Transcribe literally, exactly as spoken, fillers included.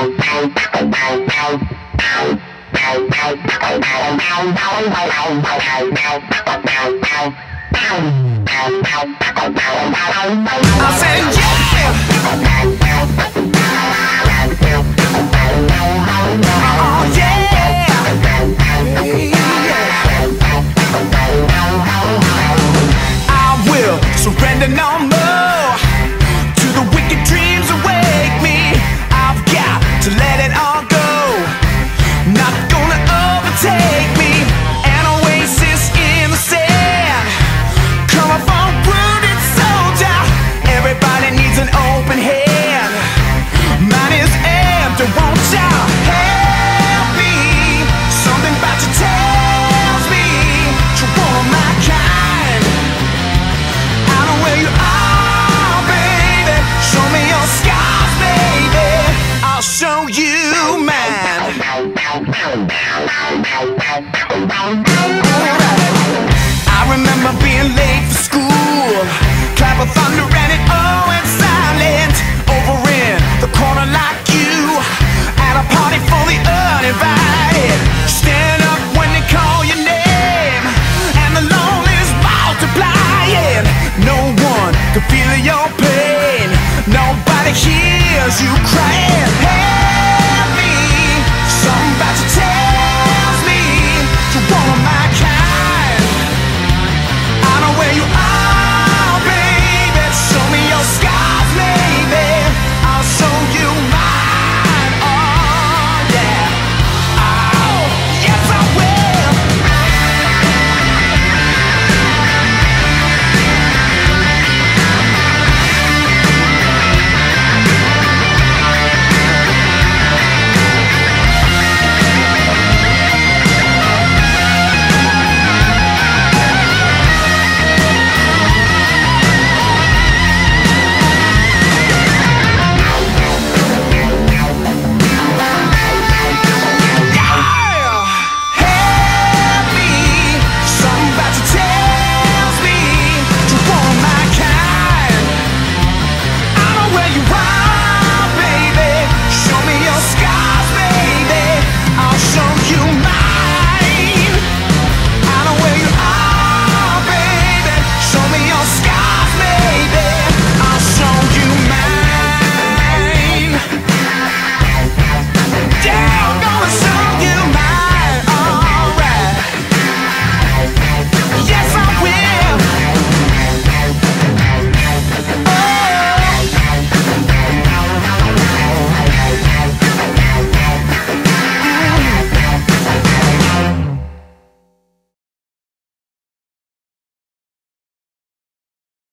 I remember being late for school, clap of thunder.